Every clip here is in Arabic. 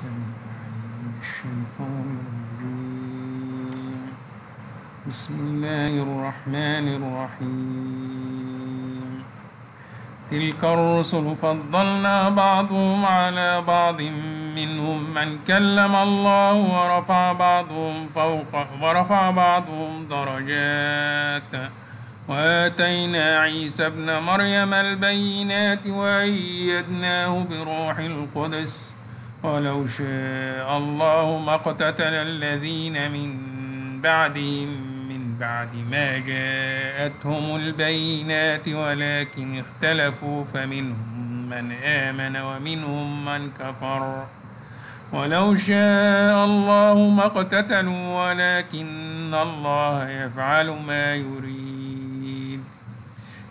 السميع العليم من الشيطان الرجيم. بسم الله الرحمن الرحيم. تلك الرسل فضلنا بعضهم على بعض، منهم من كلم الله ورفع بعضهم درجات، وآتينا عيسى ابن مريم البينات وأيدناه بروح القدس، ولو شاء الله ما اقتتل الذين من بعدهم من بعد ما جاءتهم البينات ولكن اختلفوا، فمنهم من آمن ومنهم من كفر، ولو شاء الله ما اقتتلوا ولكن الله يفعل ما يريد.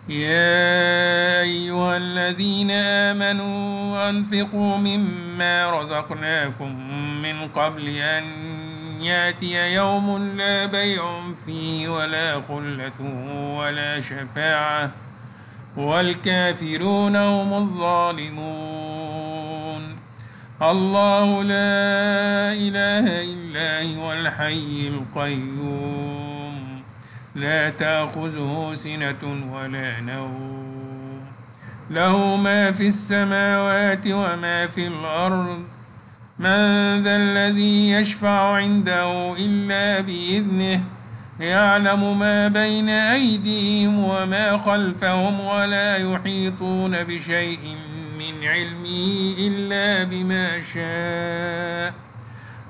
يا أيها الذين آمنوا أنفقوا مما رزقناكم من قبل أن يأتي يوم لا بيع فيه ولا خلة ولا شفاعة، والكافرون هم الظالمون. الله لا إله إلا هو الحي القيوم، لا تأخذه سنة ولا نوم، له ما في السماوات وما في الأرض، من ذا الذي يشفع عنده إلا بإذنه، يعلم ما بين أيديهم وما خلفهم، ولا يحيطون بشيء من علمه إلا بما شاء،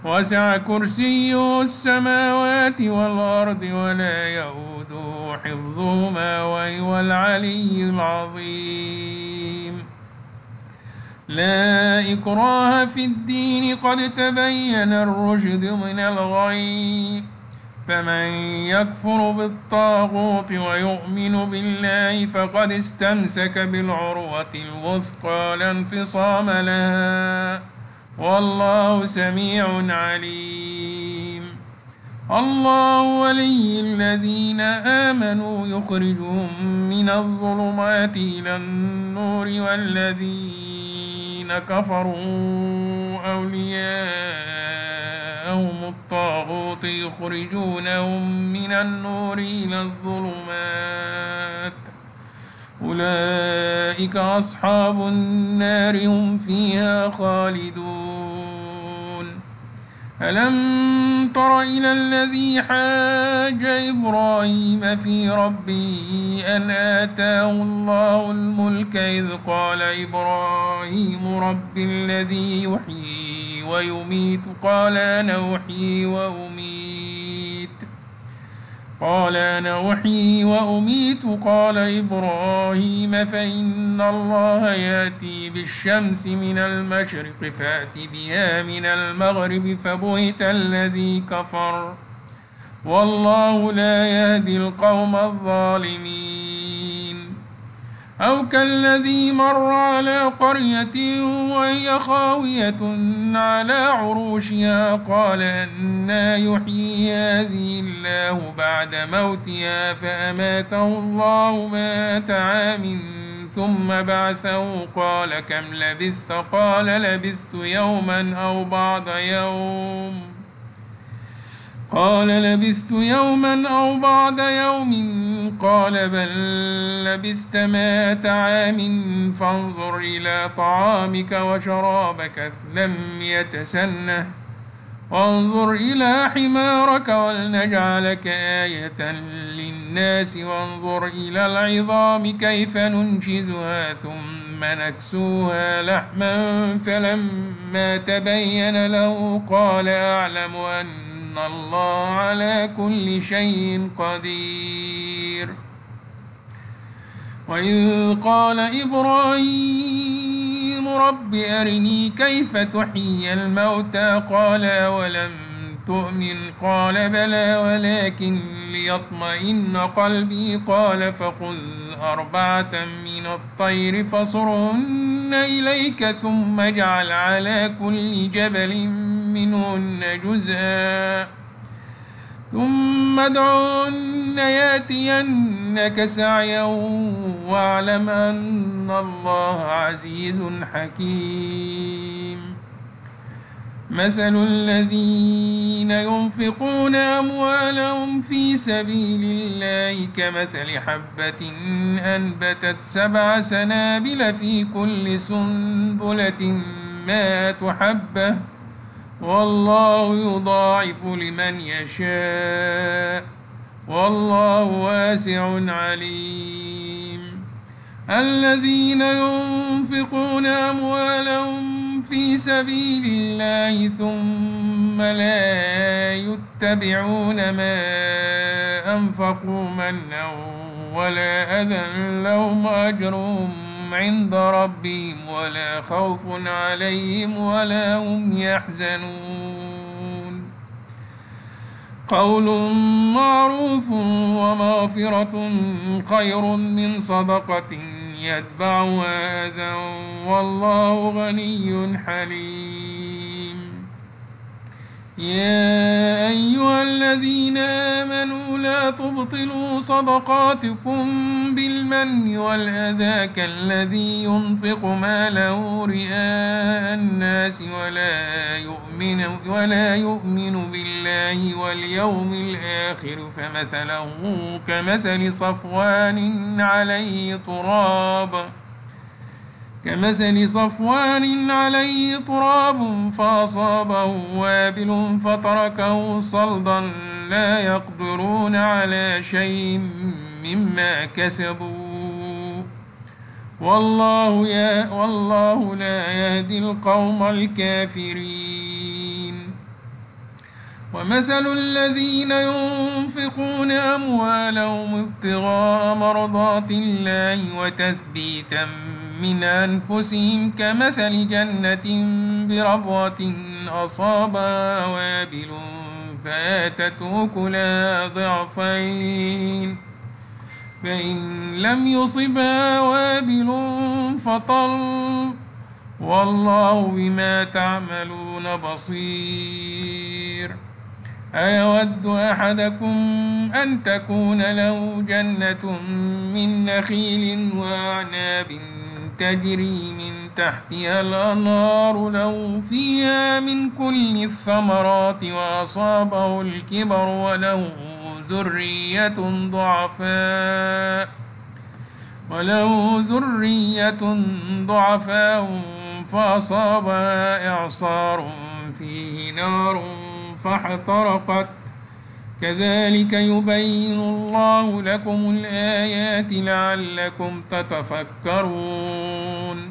وسع كرسيه السماوات والأرض، ولا يؤوده حفظهما وهو العلي العظيم. لا إكراه في الدين، قد تبين الرشد من الغي، فمن يكفر بالطاغوت ويؤمن بالله فقد استمسك بالعروة الوثقى لا انفصام لها، والله سميع عليم. الله ولي الذين آمنوا يخرجهم من الظلمات إلى النور، والذين كفروا أولياءهم الطاغوت يخرجونهم من النور إلى الظلمات، أولئك أصحاب النار، هم فيها خالدون. ألم تر إلى الذي حاج إبراهيم في ربه أن آتاه الله الملك، إذ قال إبراهيم رب الذي يحيي ويميت، قال أنا أحيي وأميت قال إبراهيم فإن الله يأتي بالشمس من المشرق، فأت بها من المغرب، فبهت الذي كفر، والله لا يهدي القوم الظالمين. أو كالذي مر على قرية وهي خاوية على عروشها، قال أنى يحيي هذه الله بعد موتها، فأماته الله مائة عام ثم بعثه، قال كم لبثت؟ قال لبثت يوما أو بعض يوم، قال لبثت يوما أو بعض يوم، قال بل لبثت مائة عام، فانظر إلى طعامك وشرابك لم يتسنه، وانظر إلى حمارك، ولنجعلك آية للناس، وانظر إلى العظام كيف ننشزها ثم نكسوها لحما، فلما تبين له قال أعلم أن الله على كل شيء قدير. وإذ قال إبراهيم رب أرني كيف تحيي الموتى، قال أولم تؤمن؟ قال بلى ولكن ليطمئن قلبي، قال فخذ أربعة من الطير فصرهن إليك، ثم اجعل على كل جبل منهن جزءا، ثم ادعهن يأتينك سعيا، واعلم أن الله عزيز حكيم. مثل الذين ينفقون أموالهم في سبيل الله كمثل حبة أنبتت 7 سنابل في كل سنبلة 100 حبة والله يضاعف لمن يشاء والله واسع عليم. الذين ينفقون أموالهم في سبيل الله ثم لا يتبعون ما أنفقوا منا ولا أذى لهم أجرهم عند ربهم ولا خوف عليهم ولا هم يحزنون. قول معروف ومغفرة خير من صدقة يتبعها أذى والله غني حليم. يا أيها الذين آمنوا لا تبطلوا صدقاتكم بالمن والأذى كالذي ينفق ماله رئاء الناس ولا يؤمن بالله واليوم الآخر فمثله كمثل صفوان عليه تراب فأصابه وابل فتركه صلدا لا يقدرون على شيء مما كسبوا والله لا يهدي القوم الكافرين. ومثل الذين ينفقون أموالهم ابتغاء مرضات الله وتثبيتا من أنفسهم كمثل جنة بربوة أصابها وابل فآتت أكلها ضعفين فإن لم يصبها وابل فطل والله بما تعملون بصير. أيود أحدكم أن تكون له جنة من نخيل وأعناب تجري من تحتها الأنهار له فيها من كل الثمرات وأصابه الكبر وله ذرية ضعفاء فأصابها إعصار فيه نار فاحترقت. كذلك يبين الله لكم الآيات لعلكم تتفكرون.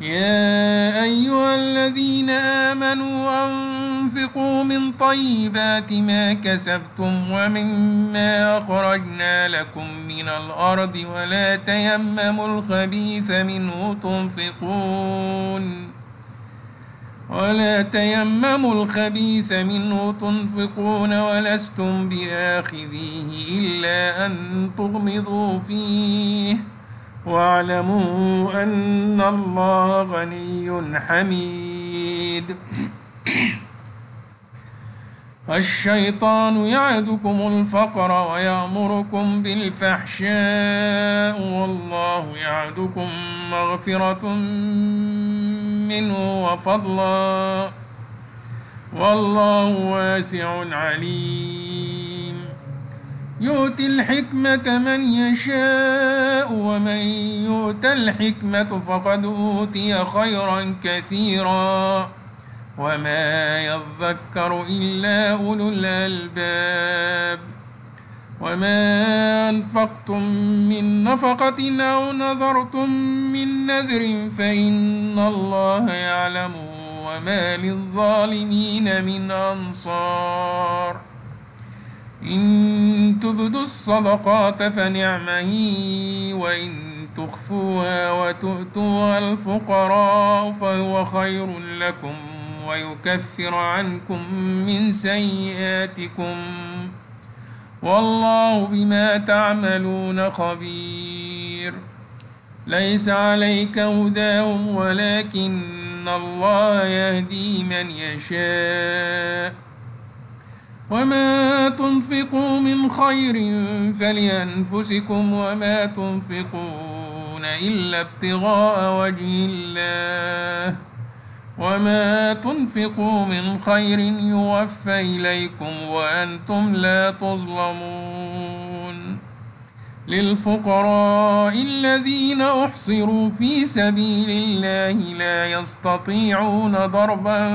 يا أيها الذين آمنوا أنفقوا من طيبات ما كسبتم ومما أخرجنا لكم من الأرض ولا تيمموا الخبيث منه تنفقون ولستم بآخذيه إلا أن تغمضوا فيه واعلموا أن الله غني حميد. الشيطان يعدكم الفقر ويأمركم بالفحشاء والله يعدكم مغفرة منه وفضلا والله واسع عليم. يؤتي الحكمة من يشاء ومن يؤت الحكمة فقد أوتي خيرا كثيرا وما يذكر إلا أولو الألباب. وما أنفقتم من نفقة أو نذرتم من نذر فإن الله يعلم وما للظالمين من أنصار. إن تبدوا الصدقات فنعمه وإن تخفوها وتؤتوها الفقراء فهو خير لكم ويكفر عنكم من سيئاتكم والله بما تعملون خبير. ليس عليك هداهم ولكن الله يهدي من يشاء وما تنفقوا من خير فلأنفسكم وما تنفقون إلا ابتغاء وجه الله وما تنفقوا من خير يوفى إليكم وأنتم لا تظلمون للفقراء الذين أحصروا في سبيل الله لا يستطيعون ضربا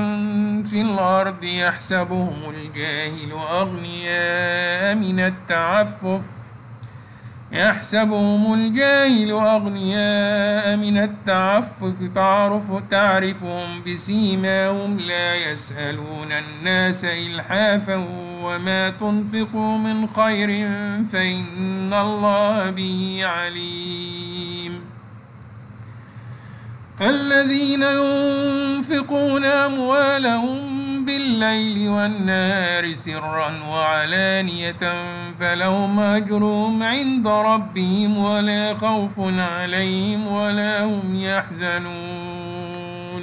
في الأرض يحسبهم الجاهل أغنياء من التعفف تعرفهم بسيماهم لا يسألون الناس إلحافا وما تنفقوا من خير فإن الله به عليم الذين ينفقون أموالهم بالليل والنهار سرا وعلانية فلهم أجرهم عند ربهم ولا خوف عليهم ولا هم يحزنون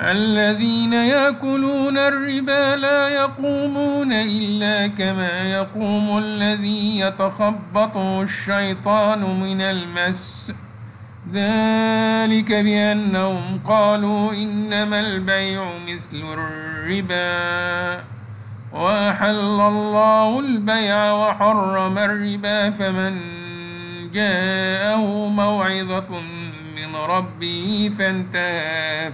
الذين يأكلون الربا لا يقومون إلا كما يقوم الذي يتخبطه الشيطان من المس ذلك بأنهم قالوا إنما البيع مثل الربا وأحل الله البيع وحرم الربا فمن جاءه موعظة من ربه فانتهى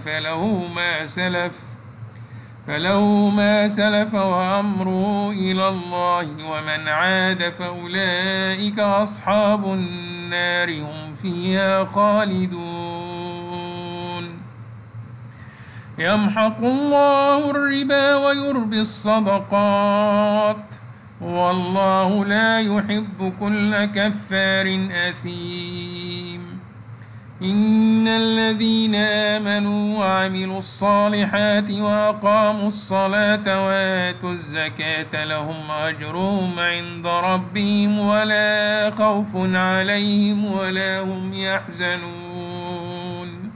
فله ما سلف وأمره إلى الله ومن عاد فأولئك أصحاب النار هم فيها خالدون يمحق الله الربا ويربي الصدقات والله لا يحب كل كفار أثيم إن الذين آمنوا وعملوا الصالحات وأقاموا الصلاة وآتوا الزكاة لهم أجرهم عند ربهم ولا خوف عليهم ولا هم يحزنون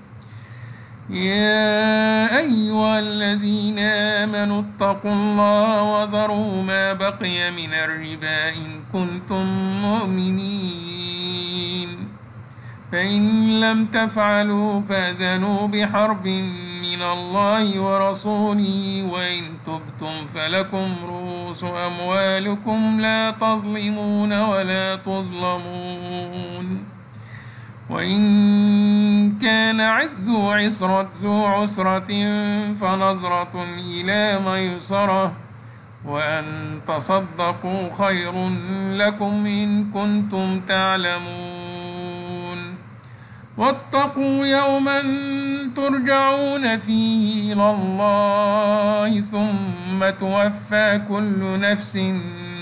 يا أيها الذين آمنوا اتقوا الله وذروا ما بقي من الربا إن كنتم مؤمنين فإن لم تفعلوا فأذنوا بحرب من الله ورسوله وإن تبتم فلكم رؤوس أموالكم لا تظلمون ولا تظلمون وإن كان ذو عسرة فنظرة إلى ميسرة وأن تصدقوا خير لكم إن كنتم تعلمون واتقوا يوما ترجعون فيه إلى الله ثم توفى كل نفس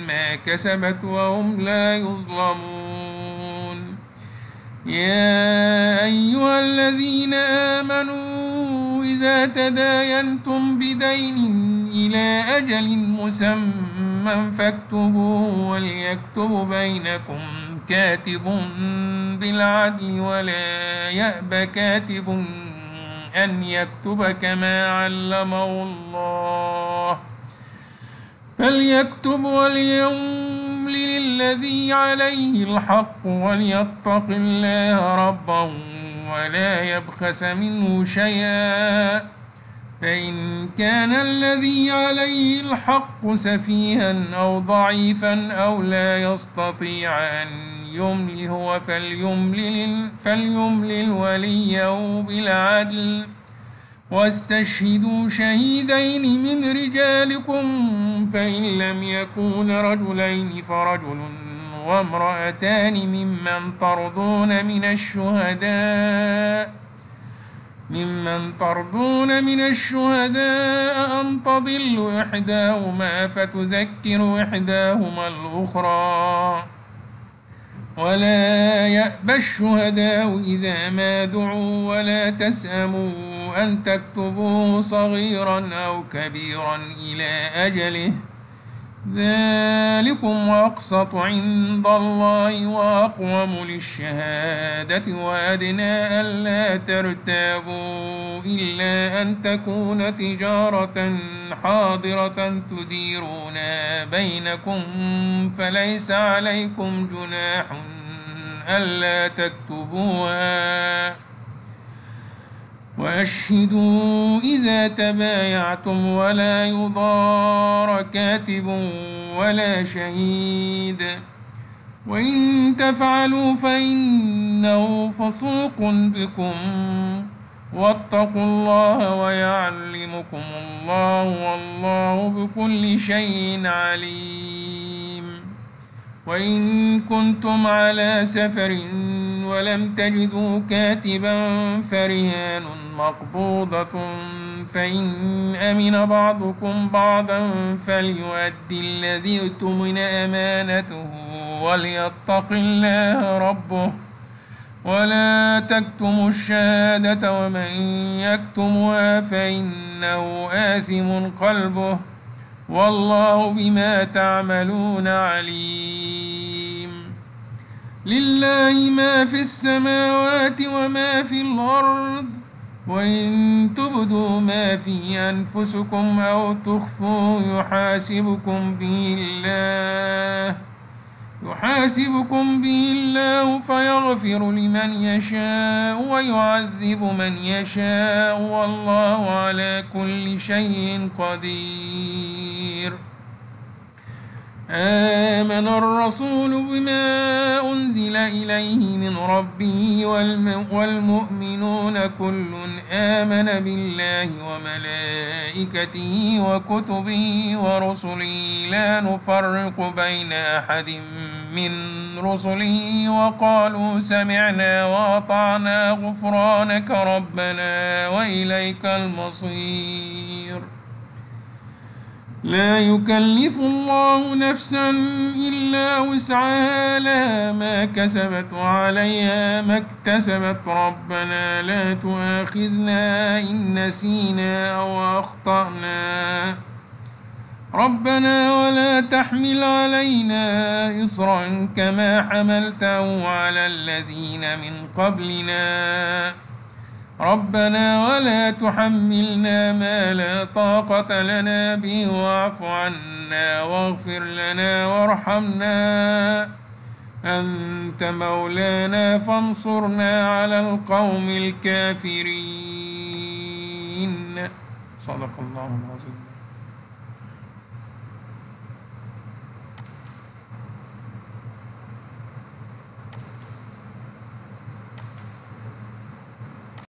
ما كسبت وهم لا يظلمون يا أيها الذين آمنوا إذا تداينتم بدين إلى أجل مسمى فاكتبوه وليكتب بينكم كاتب بالعدل ولا يأب كاتب أن يكتب كما علمه الله فليكتب وليملل الذي عليه الحق وليتق الله ربه ولا يبخس منه شيئا فإن كان الذي عليه الحق سفيها أو ضعيفا أو لا يستطيع أن يملي هو فليملل وليه بالعدل واستشهدوا شهيدين من رجالكم فإن لم يكونا رجلين فرجل وامرأتان ممن ترضون من الشهداء أن تضل إحداهما فتذكر إحداهما الأخرى ولا يأبى الشهداء إذا ما دعوا ولا تسأموا أن تكتبوه صغيرا أو كبيرا إلى أجله ذلكم أقسط عند الله وأقوم للشهادة وأدنى ألا ترتابوا إلا أن تكون تجارة حاضرة تديرونها بينكم فليس عليكم جناح ألا تكتبوها وأشهدوا إذا تبايعتم ولا يضار كاتب ولا شهيد وإن تفعلوا فإنه فسوق بكم واتقوا الله ويعلمكم الله والله بكل شيء عليم وإن كنتم على سفر ولم تجدوا كاتبا فرهان مقبوضة فإن أمن بعضكم بعضا فليؤدي الذي اؤتمن أمانته وليتق الله ربه ولا تكتموا الشهادة ومن يكتمها فإنه آثم قلبه والله بما تعملون عليم لله ما في السماوات وما في الأرض وإن تبدوا ما في أنفسكم أو تخفوا يحاسبكم به الله فيغفر لمن يشاء ويعذب من يشاء والله على كل شيء قدير آمن الرسول بما أنزل إليه من ربه والمؤمنون كل آمن بالله وملائكته وكتبه ورسله لا نفرق بين أحد من رسله وقالوا سمعنا وأطعنا غفرانك ربنا وإليك المصير لا يكلف الله نفسا إلا وسعها لها ما كسبت وعليها ما اكتسبت ربنا لا تؤاخذنا إن نسينا أو أخطأنا ربنا ولا تحمل علينا إصرا كما حملته على الذين من قبلنا ربنا ولا تحملنا ما لا طاقة لنا به واعف عنا واغفر لنا وارحمنا أنت مولانا فانصرنا على القوم الكافرين صدق الله العظيم.